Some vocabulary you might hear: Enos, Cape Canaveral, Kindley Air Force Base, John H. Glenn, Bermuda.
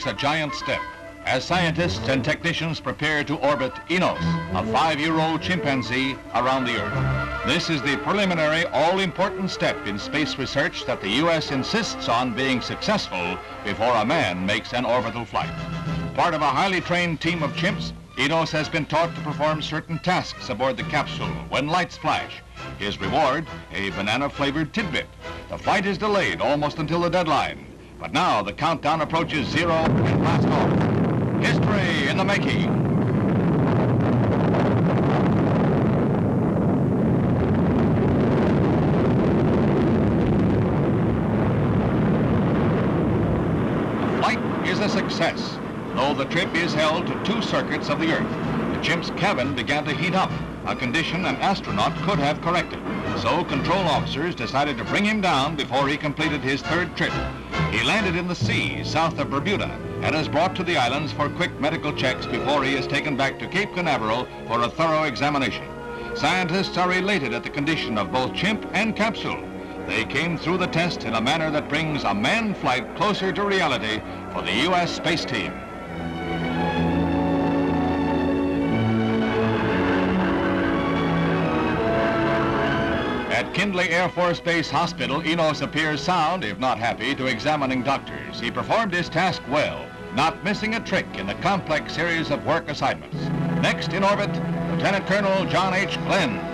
takes a giant step as scientists and technicians prepare to orbit Enos, a 5-year-old chimpanzee, around the Earth. This is the preliminary all-important step in space research that the U.S. insists on being successful before a man makes an orbital flight. Part of a highly trained team of chimps, Enos has been taught to perform certain tasks aboard the capsule when lights flash. His reward, a banana-flavored tidbit. The flight is delayed almost until the deadline, but now the countdown approaches 0 and blast off. History in the making. The flight is a success. Though the trip is held to 2 circuits of the Earth, the chimp's cabin began to heat up, a condition an astronaut could have corrected. So control officers decided to bring him down before he completed his 3rd trip. He landed in the sea south of Bermuda and is brought to the islands for quick medical checks before he is taken back to Cape Canaveral for a thorough examination. Scientists are elated at the condition of both chimp and capsule. They came through the test in a manner that brings a manned flight closer to reality for the U.S. space team. At Kindley Air Force Base Hospital, Enos appears sound, if not happy, to examining doctors. He performed his task well, not missing a trick in the complex series of work assignments. Next in orbit, Lieutenant Colonel John H. Glenn.